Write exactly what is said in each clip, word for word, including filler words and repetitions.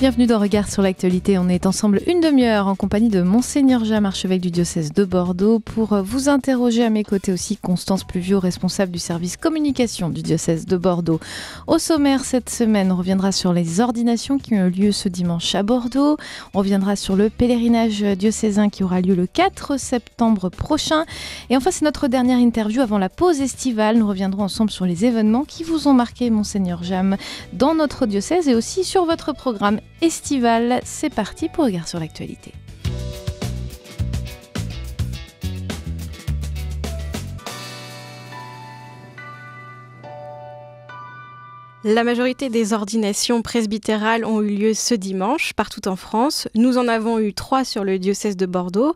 Bienvenue dans Regard sur l'actualité. On est ensemble une demi-heure en compagnie de monseigneur James, archevêque du diocèse de Bordeaux, pour vous interroger. À mes côtés aussi Constance Pluvio, responsable du service communication du diocèse de Bordeaux. Au sommaire cette semaine, on reviendra sur les ordinations qui ont lieu ce dimanche à Bordeaux. On reviendra sur le pèlerinage diocésain qui aura lieu le quatre septembre prochain. Et enfin, c'est notre dernière interview avant la pause estivale. Nous reviendrons ensemble sur les événements qui vous ont marqué, monseigneur James, dans notre diocèse et aussi sur votre programme estival. C'est parti pour Regard sur l'actualité. La majorité des ordinations presbytérales ont eu lieu ce dimanche partout en France. Nous en avons eu trois sur le diocèse de Bordeaux.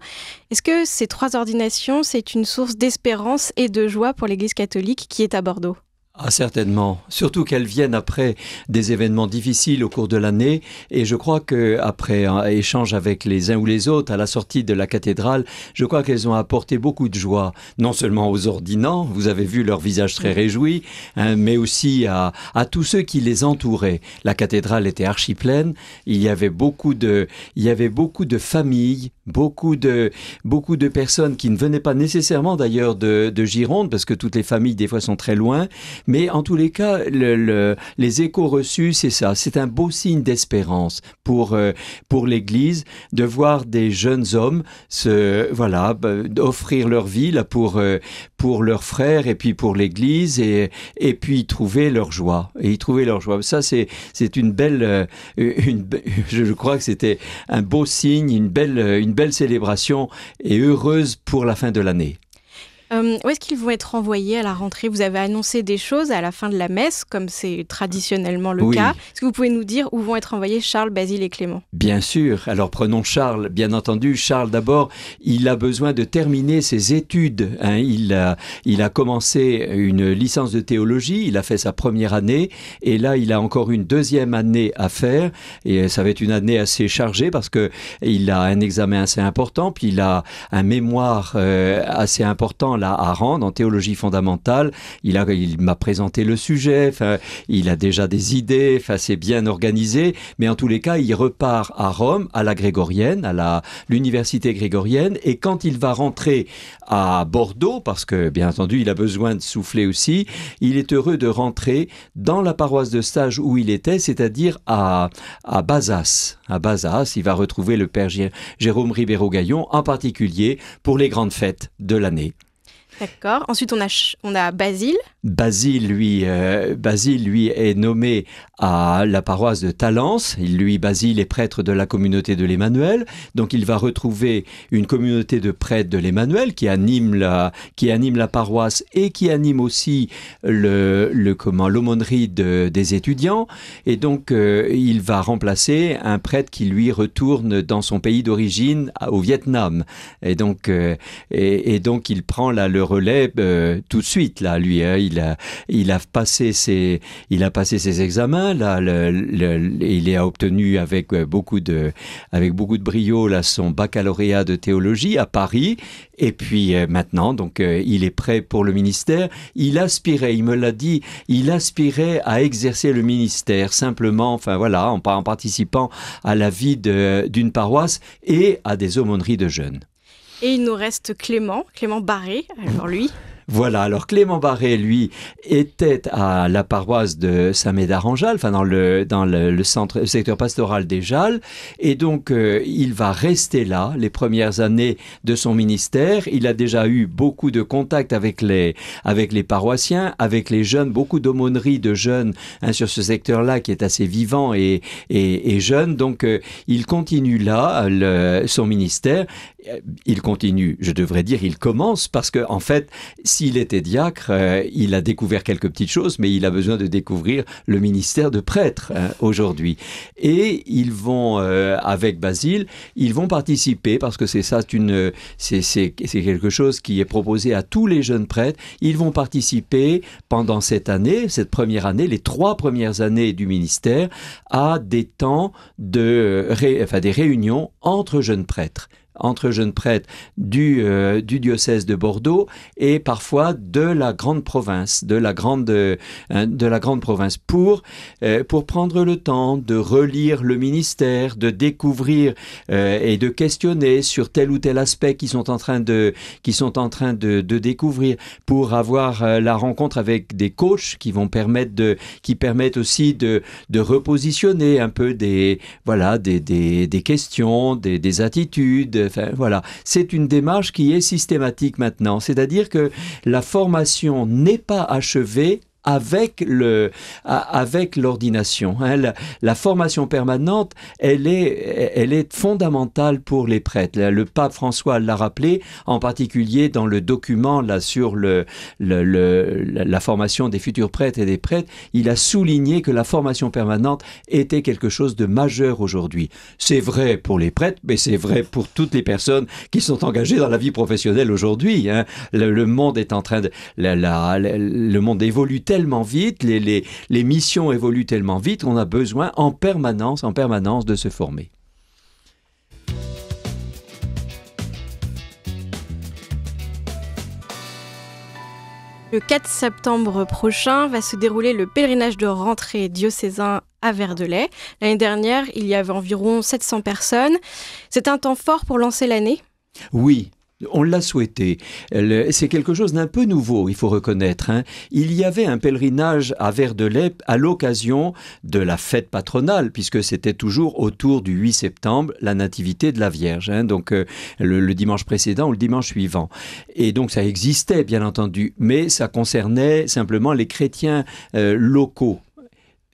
Est-ce que ces trois ordinations, c'est une source d'espérance et de joie pour l'Église catholique qui est à Bordeaux ? Ah, certainement. Surtout qu'elles viennent après des événements difficiles au cours de l'année. Et je crois qu'après un échange avec les uns ou les autres à la sortie de la cathédrale, je crois qu'elles ont apporté beaucoup de joie, non seulement aux ordinants, vous avez vu leur visage très réjoui, hein, mais aussi à, à tous ceux qui les entouraient. La cathédrale était archi pleine. Il y avait beaucoup de, il y avait beaucoup de familles, beaucoup de, beaucoup de personnes qui ne venaient pas nécessairement d'ailleurs de, de Gironde, parce que toutes les familles des fois sont très loin. Mais en tous les cas, le, le, les échos reçus, c'est ça. C'est un beau signe d'espérance pour, euh, pour l'Église de voir des jeunes hommes se, voilà, offrir leur vie là, pour, euh, pour leurs frères et puis pour l'Église et, et puis trouver leur joie. Et y trouver leur joie. Ça, c'est une belle... Euh, une, je crois que c'était un beau signe, une belle, une belle célébration et heureuse pour la fin de l'année. Euh, où est-ce qu'ils vont être envoyés à la rentrée? Vous avez annoncé des choses à la fin de la messe, comme c'est traditionnellement le oui. cas. Est-ce que vous pouvez nous dire où vont être envoyés Charles, Basile et Clément? Bien sûr. Alors prenons Charles, bien entendu. Charles, d'abord, il a besoin de terminer ses études. Hein, il, a, il a commencé une licence de théologie, il a fait sa première année, et là, il a encore une deuxième année à faire. Et ça va être une année assez chargée, parce qu'il a un examen assez important, puis il a un mémoire euh, assez important, à rendre en théologie fondamentale. Il a, il m'a présenté le sujet, il a déjà des idées, c'est bien organisé, mais en tous les cas, il repart à Rome, à la Grégorienne, à l'université Grégorienne, et quand il va rentrer à Bordeaux, parce que, bien entendu, il a besoin de souffler aussi, il est heureux de rentrer dans la paroisse de stage où il était, c'est-à-dire à, à Bazas. À Bazas, il va retrouver le père Jérôme Ribéreau-Gayon, en particulier pour les grandes fêtes de l'année. D'accord. Ensuite, on a, on a Basile. Basile, lui, euh, Basile, lui, est nommé à la paroisse de Talence. Il, lui, Basile, est prêtre de la communauté de l'Emmanuel. Donc, il va retrouver une communauté de prêtres de l'Emmanuel qui anime la, qui anime la paroisse et qui anime aussi le, le, comment, l'aumônerie de, des étudiants. Et donc, euh, il va remplacer un prêtre qui, lui, retourne dans son pays d'origine, au Vietnam. Et donc, euh, et, et donc, il prend la, le relais euh, tout de suite là, lui hein, il a il a passé ses il a passé ses examens là, le, le, il a obtenu avec beaucoup de avec beaucoup de brio là son baccalauréat de théologie à Paris et puis euh, maintenant donc euh, il est prêt pour le ministère. Il aspirait, il me l'a dit, il aspirait à exercer le ministère simplement, enfin voilà, en, en participant à la vie d'une paroisse et à des aumôneries de jeunes. Et il nous reste Clément, Clément Barré, alors lui. Voilà, alors Clément Barré, lui, était à la paroisse de Saint-Médard-en-Jalle, enfin dans, le, dans le, le, centre, le secteur pastoral des Jalles, et donc euh, il va rester là les premières années de son ministère. Il a déjà eu beaucoup de contacts avec les, avec les paroissiens, avec les jeunes, beaucoup d'aumôneries de jeunes hein, sur ce secteur-là qui est assez vivant et, et, et jeune, donc euh, il continue là le, son ministère. Il continue, je devrais dire, il commence, parce qu'en en fait, s'il était diacre, euh, il a découvert quelques petites choses, mais il a besoin de découvrir le ministère de prêtre hein, aujourd'hui. Et ils vont, euh, avec Basile, ils vont participer, parce que c'est ça, une, c'est, c'est, c'est quelque chose qui est proposé à tous les jeunes prêtres. Ils vont participer pendant cette année, cette première année, les trois premières années du ministère, à des temps de, ré, enfin, des réunions entre jeunes prêtres. entre jeunes prêtres du, euh, du diocèse de Bordeaux et parfois de la grande province, de la grande, euh, de la grande province pour, euh, pour prendre le temps de relire le ministère, de découvrir euh, et de questionner sur tel ou tel aspect qu'ils sont en train de, qu'ils sont en train de, de découvrir, pour avoir euh, la rencontre avec des coachs qui vont permettre de, qui permettent aussi de, de repositionner un peu des, voilà, des, des, des questions, des, des attitudes. Enfin, voilà. C'est une démarche qui est systématique maintenant, c'est-à-dire que la formation n'est pas achevée avec le, avec l'ordination. Hein. La, la formation permanente, elle est, elle est fondamentale pour les prêtres. Le pape François l'a rappelé, en particulier dans le document là, sur le, le, le, la formation des futurs prêtres et des prêtres, il a souligné que la formation permanente était quelque chose de majeur aujourd'hui. C'est vrai pour les prêtres, mais c'est vrai pour toutes les personnes qui sont engagées dans la vie professionnelle aujourd'hui. Hein. Le, le monde est en train de... La, la, la, le monde évolue tellement vite, les, les, les missions évoluent tellement vite, on a besoin en permanence, en permanence de se former. Le quatre septembre prochain va se dérouler le pèlerinage de rentrée diocésain à Verdelais. L'année dernière, il y avait environ sept cents personnes. C'est un temps fort pour lancer l'année? Oui. On l'a souhaité. C'est quelque chose d'un peu nouveau, il faut reconnaître. Hein. Il y avait un pèlerinage à Verdelais à l'occasion de la fête patronale, puisque c'était toujours autour du huit septembre, la nativité de la Vierge, hein. Donc euh, le, le dimanche précédent ou le dimanche suivant. Et donc ça existait, bien entendu, mais ça concernait simplement les chrétiens euh, locaux.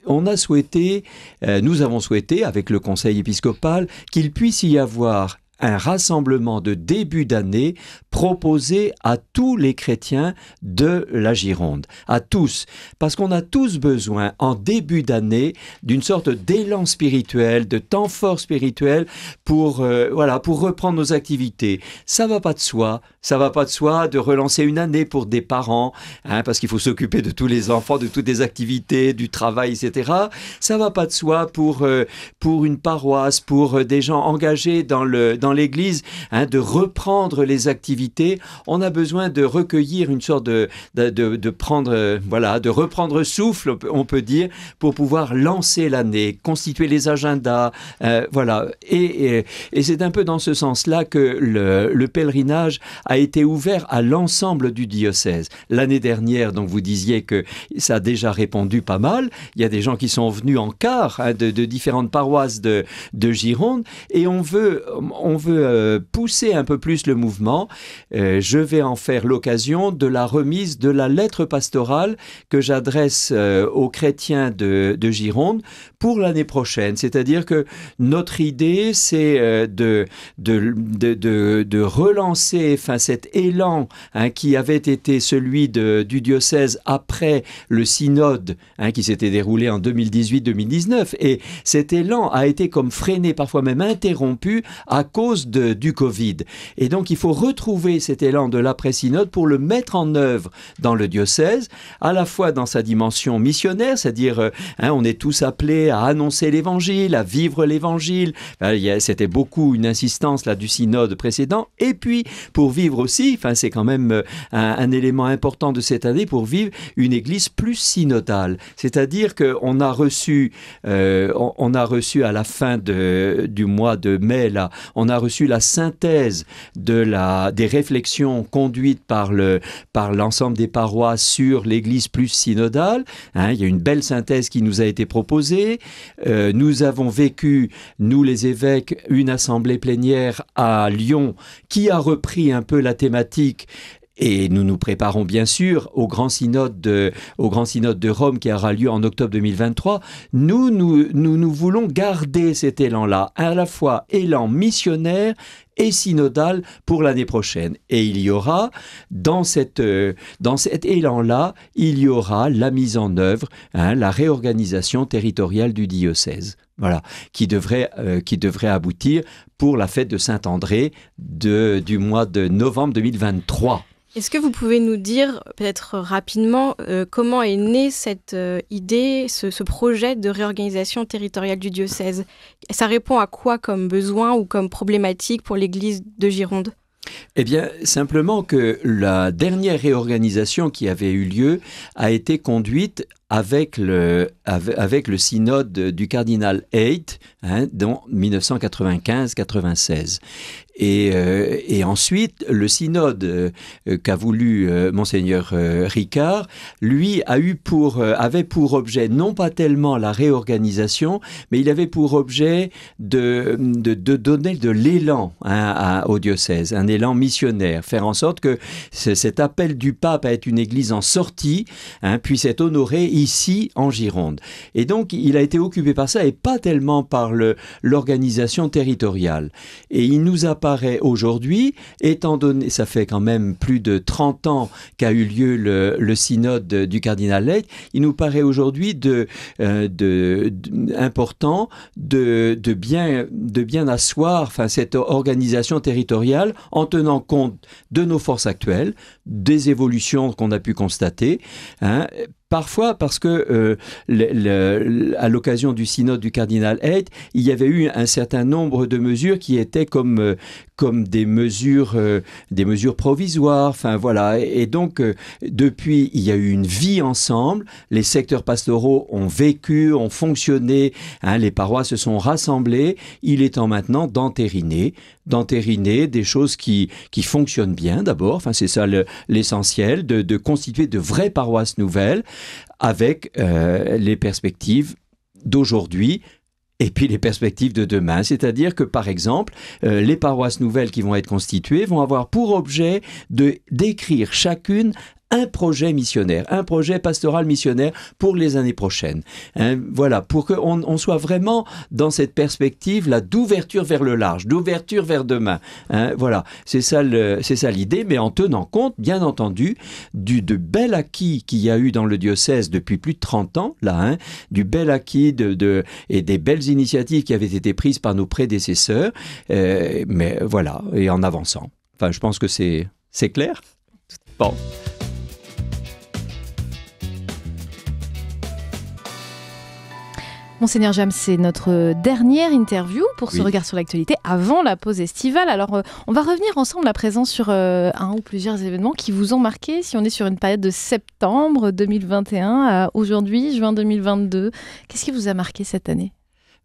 On a souhaité, euh, nous avons souhaité, avec le conseil épiscopal, qu'il puisse y avoir un rassemblement de début d'année proposé à tous les chrétiens de la Gironde, à tous, parce qu'on a tous besoin en début d'année d'une sorte d'élan spirituel, de temps fort spirituel pour euh, voilà, pour reprendre nos activités. Ça va pas de soi, ça va pas de soi de relancer une année pour des parents, hein, parce qu'il faut s'occuper de tous les enfants, de toutes les activités, du travail, et cetera. Ça va pas de soi pour euh, pour une paroisse, pour euh, des gens engagés dans le dans l'Église, hein, de reprendre les activités. On a besoin de recueillir une sorte de, de, de, de prendre, euh, voilà, de reprendre souffle, on peut dire, pour pouvoir lancer l'année, constituer les agendas, euh, voilà. Et, et, et c'est un peu dans ce sens-là que le, le pèlerinage a été ouvert à l'ensemble du diocèse. L'année dernière, donc, vous disiez que ça a déjà répondu pas mal. Il y a des gens qui sont venus en quart, hein, de, de différentes paroisses de, de Gironde, et on veut, on veut euh, pousser un peu plus le mouvement. Euh, je vais en faire l'occasion de la remise de la lettre pastorale que j'adresse euh, aux chrétiens de, de Gironde pour l'année prochaine. C'est-à-dire que notre idée, c'est euh, de, de, de, de, de relancer, enfin, cet élan, hein, qui avait été celui de, du diocèse après le synode, hein, qui s'était déroulé en deux mille dix-huit deux mille dix-neuf. Et cet élan a été comme freiné, parfois même interrompu, à cause de, du Covid. Et donc, il faut retrouver cet élan de l'après-synode pour le mettre en œuvre dans le diocèse, à la fois dans sa dimension missionnaire, c'est-à-dire, hein, on est tous appelés à annoncer l'Évangile, à vivre l'Évangile. Enfin, c'était beaucoup une insistance là du synode précédent. Et puis, pour vivre aussi, enfin, c'est quand même un, un élément important de cette année, pour vivre une Église plus synodale. C'est-à-dire qu'on a reçu, euh, on, on a reçu à la fin de, du mois de mai, là, on a reçu la synthèse de la, des réflexions conduites par le, par l'ensemble des paroisses sur l'Église plus synodale. Hein, il y a une belle synthèse qui nous a été proposée. Euh, nous avons vécu, nous les évêques, une assemblée plénière à Lyon qui a repris un peu la thématique. Et nous nous préparons bien sûr au grand synode de, au grand synode de Rome qui aura lieu en octobre deux mille vingt-trois. Nous, nous, nous, nous voulons garder cet élan-là, à la fois élan missionnaire et synodal pour l'année prochaine. Et il y aura, dans, cette, euh, dans cet élan-là, il y aura la mise en œuvre, hein, la réorganisation territoriale du diocèse, voilà, qui devrait, euh, qui devrait aboutir pour la fête de Saint-André de, du mois de novembre deux mille vingt-trois. Est-ce que vous pouvez nous dire, peut-être rapidement, euh, comment est née cette euh, idée, ce, ce projet de réorganisation territoriale du diocèse? Ça répond à quoi comme besoin ou comme problématique pour l'église de Gironde? Eh bien, simplement que la dernière réorganisation qui avait eu lieu a été conduite avec le, avec le synode du cardinal Haït, hein, dans mille neuf cent quatre-vingt-quinze quatre-vingt-seize. Et, euh, et ensuite, le synode euh, qu'a voulu euh, monseigneur euh, Ricard, lui, a eu pour, euh, avait pour objet non pas tellement la réorganisation, mais il avait pour objet de, de, de donner de l'élan, hein, au diocèse, un élan missionnaire, faire en sorte que cet appel du pape à être une église en sortie, hein, puisse être honoré ici en Gironde. Et donc, il a été occupé par ça et pas tellement par l'organisation territoriale. Et il nous a aujourd'hui, étant donné, ça fait quand même plus de trente ans qu'a eu lieu le, le synode du cardinal Leïc, il nous paraît aujourd'hui de, euh, de, de, important de, de, bien, de bien asseoir, enfin, cette organisation territoriale en tenant compte de nos forces actuelles, des évolutions qu'on a pu constater, hein. Parfois, parce que euh, le, le, à l'occasion du synode du cardinal Haït, il y avait eu un certain nombre de mesures qui étaient comme, euh, comme des, mesures, euh, des mesures provisoires. Enfin, voilà. Et, et donc, euh, depuis, il y a eu une vie ensemble. Les secteurs pastoraux ont vécu, ont fonctionné. Hein, les paroisses se sont rassemblées. Il est temps maintenant d'entériner, d'entériner des choses qui, qui fonctionnent bien d'abord. Enfin, c'est ça l'essentiel, de, de constituer de vraies paroisses nouvelles, avec euh, les perspectives d'aujourd'hui et puis les perspectives de demain. C'est-à-dire que, par exemple, euh, les paroisses nouvelles qui vont être constituées vont avoir pour objet de décrire chacune un projet missionnaire, un projet pastoral missionnaire pour les années prochaines. Hein, voilà, pour qu'on on soit vraiment dans cette perspective-là d'ouverture vers le large, d'ouverture vers demain. Hein, voilà, c'est ça l'idée, mais en tenant compte, bien entendu, du de bel acquis qu'il y a eu dans le diocèse depuis plus de trente ans, là, hein, du bel acquis de, de, et des belles initiatives qui avaient été prises par nos prédécesseurs, euh, mais voilà, et en avançant. Enfin, je pense que c'est clair. Bon. Monseigneur James, c'est notre dernière interview pour ce oui. regard sur l'actualité avant la pause estivale. Alors, euh, on va revenir ensemble à présent sur euh, un ou plusieurs événements qui vous ont marqué. Si on est sur une période de septembre deux mille vingt et un à aujourd'hui, juin deux mille vingt-deux, qu'est-ce qui vous a marqué cette année ?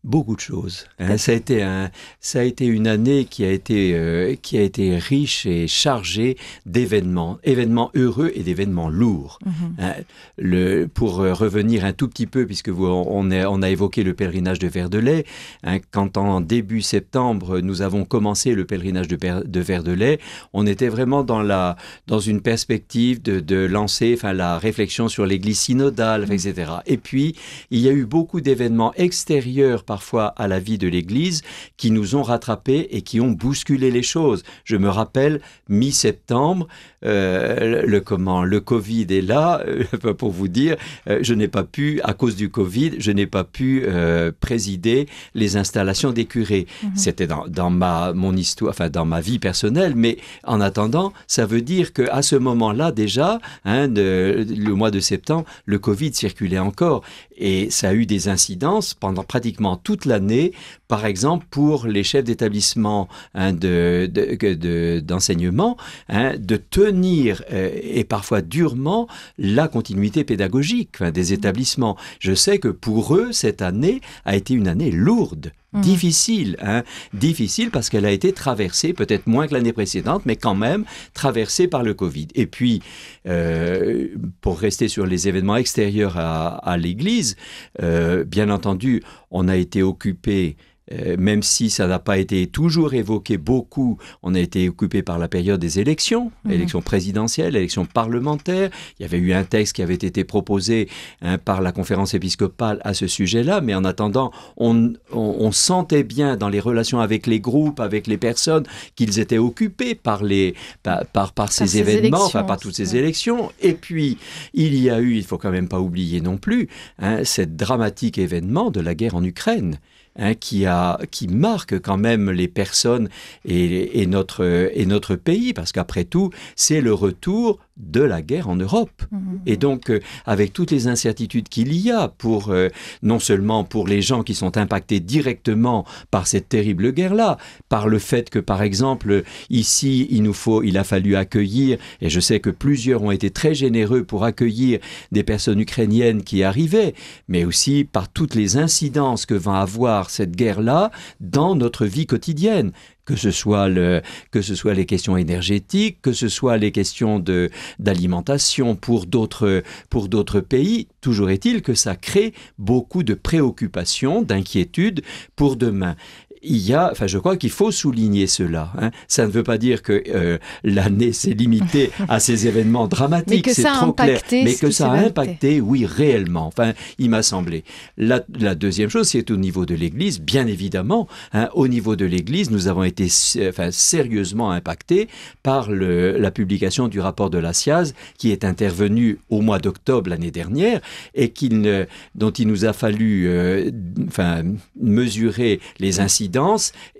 Beaucoup de choses. Hein, ça a été un, ça a été une année qui a été, euh, qui a été riche et chargée d'événements, événements heureux et d'événements lourds. Mmh. Hein, le, pour revenir un tout petit peu, puisque vous, on, est, on a évoqué le pèlerinage de Verdelais, hein, quand en début septembre, nous avons commencé le pèlerinage de, de Verdelais, on était vraiment dans, la, dans une perspective de, de lancer enfin, la réflexion sur l'église synodale, mmh. et cetera. Et puis, il y a eu beaucoup d'événements extérieurs, parfois à la vie de l'Église, qui nous ont rattrapés et qui ont bousculé les choses. Je me rappelle, mi-septembre, euh, le, comment, le Covid est là, euh, pour vous dire, euh, je n'ai pas pu, à cause du Covid, je n'ai pas pu euh, présider les installations des curés. Mmh. C'était dans, dans, ma, mon histoire, enfin, dans ma vie personnelle, mais en attendant, ça veut dire qu'à ce moment-là, déjà, hein, de, le mois de septembre, le Covid circulait encore. Et ça a eu des incidences pendant pratiquement toute l'année, par exemple pour les chefs d'établissement, hein, de, de, de, d'enseignement, hein, de tenir, euh, et parfois durement, la continuité pédagogique, enfin, des établissements. Je sais que pour eux, cette année a été une année lourde. Difficile, hein, difficile parce qu'elle a été traversée, peut-être moins que l'année précédente, mais quand même traversée par le Covid. Et puis, euh, pour rester sur les événements extérieurs à, à l'Église, euh, bien entendu, on a été occupé, euh, même si ça n'a pas été toujours évoqué beaucoup, on a été occupé par la période des élections, mmh. élections présidentielles, élections parlementaires. Il y avait eu un texte qui avait été proposé, hein, par la conférence épiscopale à ce sujet-là, mais en attendant, on, on, on sentait bien dans les relations avec les groupes, avec les personnes, qu'ils étaient occupés par, les, par, par, par ces, ces événements, enfin, par toutes ces élections. Et puis, il y a eu, il ne faut quand même pas oublier non plus, hein, cet dramatique événement de la guerre en Ukraine, hein, qui, a, qui marque quand même les personnes et, et, notre, et notre pays, parce qu'après tout, c'est le retour de la guerre en Europe. Mmh. Et donc, euh, avec toutes les incertitudes qu'il y a, pour, euh, non seulement pour les gens qui sont impactés directement par cette terrible guerre-là, par le fait que, par exemple, ici, il nous faut, il a fallu accueillir, et je sais que plusieurs ont été très généreux pour accueillir des personnes ukrainiennes qui arrivaient, mais aussi par toutes les incidences que va avoir cette guerre-là dans notre vie quotidienne. Que ce soit le, que ce soit les questions énergétiques, que ce soit les questions de d'alimentation pour d'autres pour d'autres pays, toujours est-il que ça crée beaucoup de préoccupations, d'inquiétudes pour demain. Il y a, enfin, je crois qu'il faut souligner cela. Hein. Ça ne veut pas dire que euh, l'année s'est limitée à ces événements dramatiques, c'est trop clair. Mais que ça a impacté, oui, réellement. Enfin, il m'a semblé. La, la deuxième chose, c'est au niveau de l'Église, bien évidemment. Hein, au niveau de l'Église, nous avons été enfin, sérieusement impactés par le, la publication du rapport de la C I A S E qui est intervenu au mois d'octobre l'année dernière et qui ne, dont il nous a fallu euh, enfin, mesurer les incidents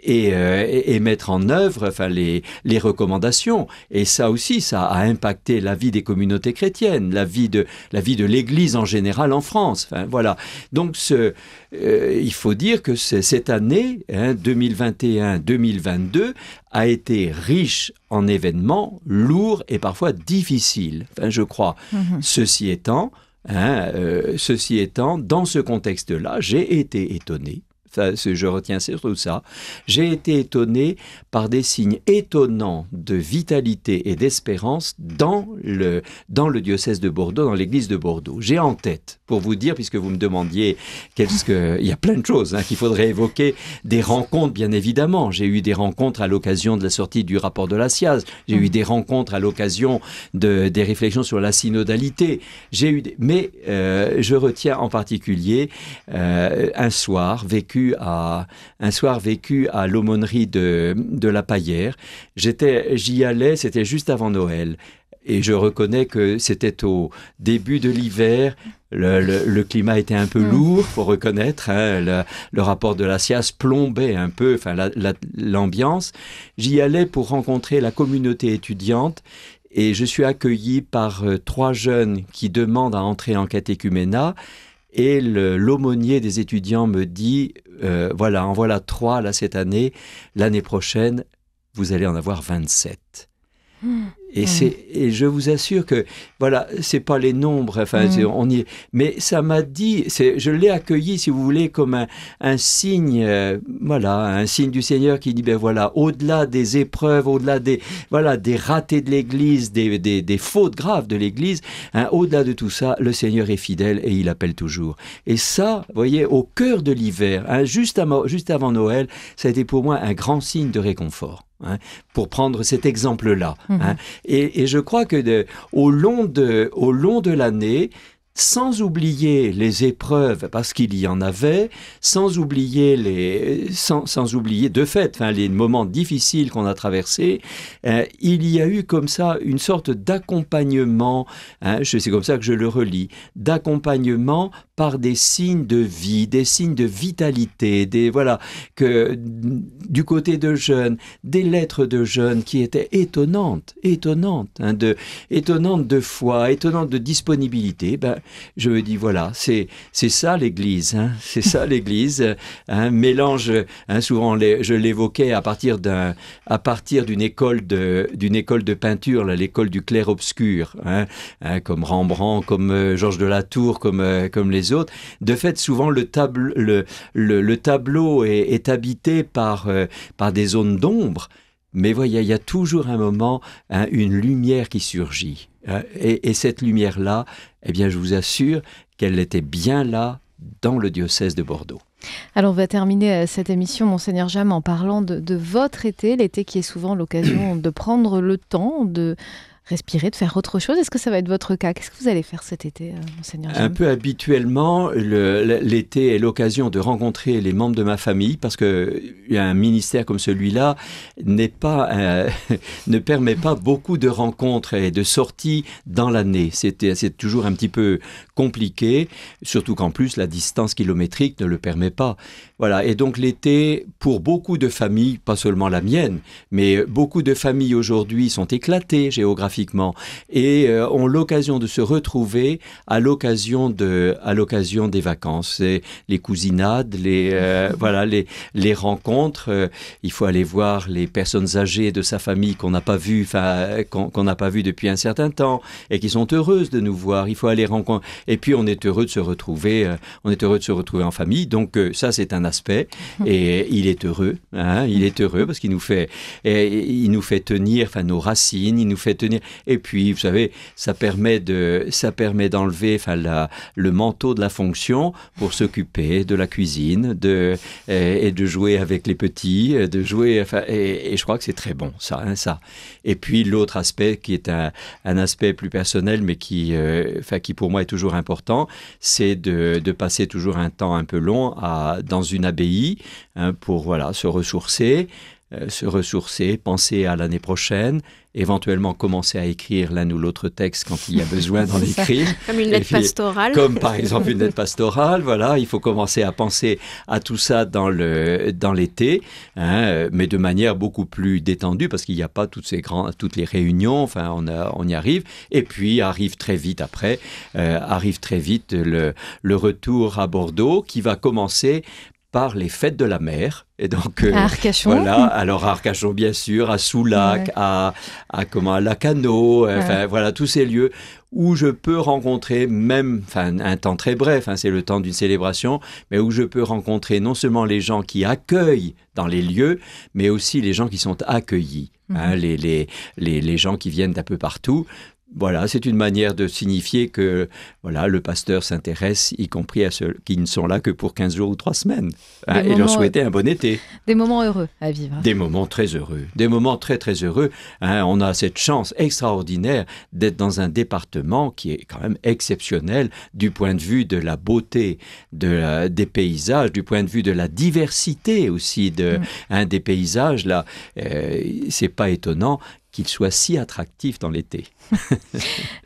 Et, euh, et, et mettre en œuvre enfin, les, les recommandations. Et ça aussi, ça a impacté la vie des communautés chrétiennes, la vie de, la vie de l'Église en général en France. Enfin, voilà. Donc, ce, euh, il faut dire que cette année, hein, deux mille vingt et un deux mille vingt-deux, a été riche en événements lourds et parfois difficiles, enfin, je crois. Mmh. Ceci étant, hein, euh, ceci étant, dans ce contexte-là, j'ai été étonné. Je retiens surtout ça. J'ai été étonné par des signes étonnants de vitalité et d'espérance dans le, dans le diocèse de Bordeaux, dans l'église de Bordeaux. J'ai en tête, pour vous dire, puisque vous me demandiez, qu'est-ce que... il y a plein de choses hein, qu'il faudrait évoquer, des rencontres, bien évidemment. J'ai eu des rencontres à l'occasion de la sortie du rapport de la C I A S E. J'ai mmh. eu des rencontres à l'occasion de, des réflexions sur la synodalité. J'ai eu des... Mais euh, je retiens en particulier euh, un soir vécu À, un soir vécu à l'aumônerie de, de la Paillère. J'y allais, c'était juste avant Noël. Et je reconnais que c'était au début de l'hiver. Le, le, le climat était un peu lourd, faut reconnaître. Hein, le, le rapport de la C I A S E plombait un peu, enfin, la, la, l'ambiance. J'y allais pour rencontrer la communauté étudiante. Et je suis accueilli par euh, trois jeunes qui demandent à entrer en catéchuménat. Et l'aumônier des étudiants me dit, euh, voilà, en voilà trois là, cette année, l'année prochaine, vous allez en avoir vingt-sept. Mmh. Et, c'est, et je vous assure que, voilà, c'est pas les nombres, enfin, mmh. on y est, mais ça m'a dit, je l'ai accueilli, si vous voulez, comme un, un signe, euh, voilà, un signe du Seigneur qui dit, ben voilà, au-delà des épreuves, au-delà des, voilà, des ratés de l'Église, des, des, des fautes graves de l'Église, hein, au-delà de tout ça, le Seigneur est fidèle et il appelle toujours. Et ça, vous voyez, au cœur de l'hiver, hein, juste, juste avant Noël, ça a été pour moi un grand signe de réconfort, hein, pour prendre cet exemple-là, mmh. hein. Et, et je crois que de, au long de, au long de l'année, sans oublier les épreuves, parce qu'il y en avait, sans oublier, les, sans, sans oublier de fait hein, les moments difficiles qu'on a traversés, euh, il y a eu comme ça une sorte d'accompagnement, hein, c'est comme ça que je le relis, d'accompagnement par des signes de vie, des signes de vitalité, des, voilà, que, du côté de jeunes, des lettres de jeunes qui étaient étonnantes, étonnantes, hein, de, étonnantes de foi, étonnantes de disponibilité. Ben, je me dis, voilà, c'est ça l'Église, hein, c'est ça l'Église, un mélange, hein, souvent les, je l'évoquais à partir d'une école, école de peinture, l'école du clair-obscur, hein, hein, comme Rembrandt, comme euh, Georges de la Tour, comme, euh, comme les autres. De fait, souvent le, tableau, le, le, le tableau est, est habité par, euh, par des zones d'ombre, mais voyez, il y a toujours un moment, hein, une lumière qui surgit. Et, et cette lumière-là, eh bien, je vous assure qu'elle était bien là dans le diocèse de Bordeaux. Alors, on va terminer cette émission, Monseigneur James, en parlant de, de votre été, l'été qui est souvent l'occasion de prendre le temps de respirer, de faire autre chose. Est-ce que ça va être votre cas? Qu'est-ce que vous allez faire cet été, monseigneur James? Un peu habituellement, l'été est l'occasion de rencontrer les membres de ma famille, parce qu'un ministère comme celui-là n'est pas, euh, ne permet pas beaucoup de rencontres et de sorties dans l'année. C'est toujours un petit peu compliqué, surtout qu'en plus, la distance kilométrique ne le permet pas. Voilà. Et donc l'été, pour beaucoup de familles, pas seulement la mienne, mais beaucoup de familles aujourd'hui sont éclatées géographiquement et euh, ont l'occasion de se retrouver à l'occasion de, à l'occasion des vacances. Les cousinades, les, euh, voilà, les, les rencontres. Euh, il faut aller voir les personnes âgées de sa famille qu'on n'a pas vues, enfin, qu'on qu'on n'a pas vues depuis un certain temps et qui sont heureuses de nous voir. Il faut aller rencontrer. Et puis on est heureux de se retrouver, euh, on est heureux de se retrouver en famille. Donc euh, ça, c'est un aspect. Et il est heureux, hein, il est heureux parce qu'il nous fait, et, il nous fait tenir, enfin, nos racines, il nous fait tenir. Et puis, vous savez, ça permet de, ça permet d'enlever, enfin, la, le manteau de la fonction pour s'occuper de la cuisine, de et, et de jouer avec les petits, de jouer. Enfin, et, et je crois que c'est très bon, ça, hein, ça. Et puis l'autre aspect qui est un, un aspect plus personnel, mais qui, euh, enfin, qui pour moi est toujours important, c'est de, de passer toujours un temps un peu long à dans une abbaye, hein, pour voilà, se ressourcer, euh, se ressourcer, penser à l'année prochaine, éventuellement commencer à écrire l'un ou l'autre texte quand il y a besoin d'en écrire. Comme une lettre puis, pastorale. Comme par exemple une lettre pastorale, voilà, il faut commencer à penser à tout ça dans le, dans l'été, hein, mais de manière beaucoup plus détendue, parce qu'il n'y a pas toutes ces grands, toutes les réunions, enfin on, a, on y arrive, et puis arrive très vite après, euh, arrive très vite le, le retour à Bordeaux, qui va commencer par les fêtes de la mer. Et donc, euh, à Arcachon. Voilà, alors à Arcachon, bien sûr, à Soulac, ouais. à, à, comment, à Lacanau, ouais. Enfin, voilà, tous ces lieux où je peux rencontrer même, enfin, un temps très bref, hein, c'est le temps d'une célébration, mais où je peux rencontrer non seulement les gens qui accueillent dans les lieux, mais aussi les gens qui sont accueillis, mmh. hein, les, les, les, les gens qui viennent d'un peu partout. Voilà, c'est une manière de signifier que voilà, le pasteur s'intéresse, y compris à ceux qui ne sont là que pour quinze jours ou trois semaines, hein, et leur souhaiter un bon été. Des moments heureux à vivre. Des moments très heureux, des moments très très heureux. Hein, on a cette chance extraordinaire d'être dans un département qui est quand même exceptionnel du point de vue de la beauté de la, des paysages, du point de vue de la diversité aussi de, mmh. hein, des paysages. Là, euh, c'est pas étonnant qu'il soit si attractif dans l'été.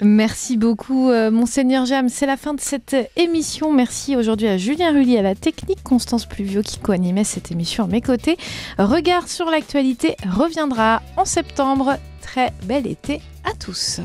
Merci beaucoup, euh, monseigneur James. C'est la fin de cette émission. Merci aujourd'hui à Julien Rullier, à la technique, Constance Pluvio qui co-animait cette émission à mes côtés. Regard sur l'actualité reviendra en septembre. Très bel été à tous.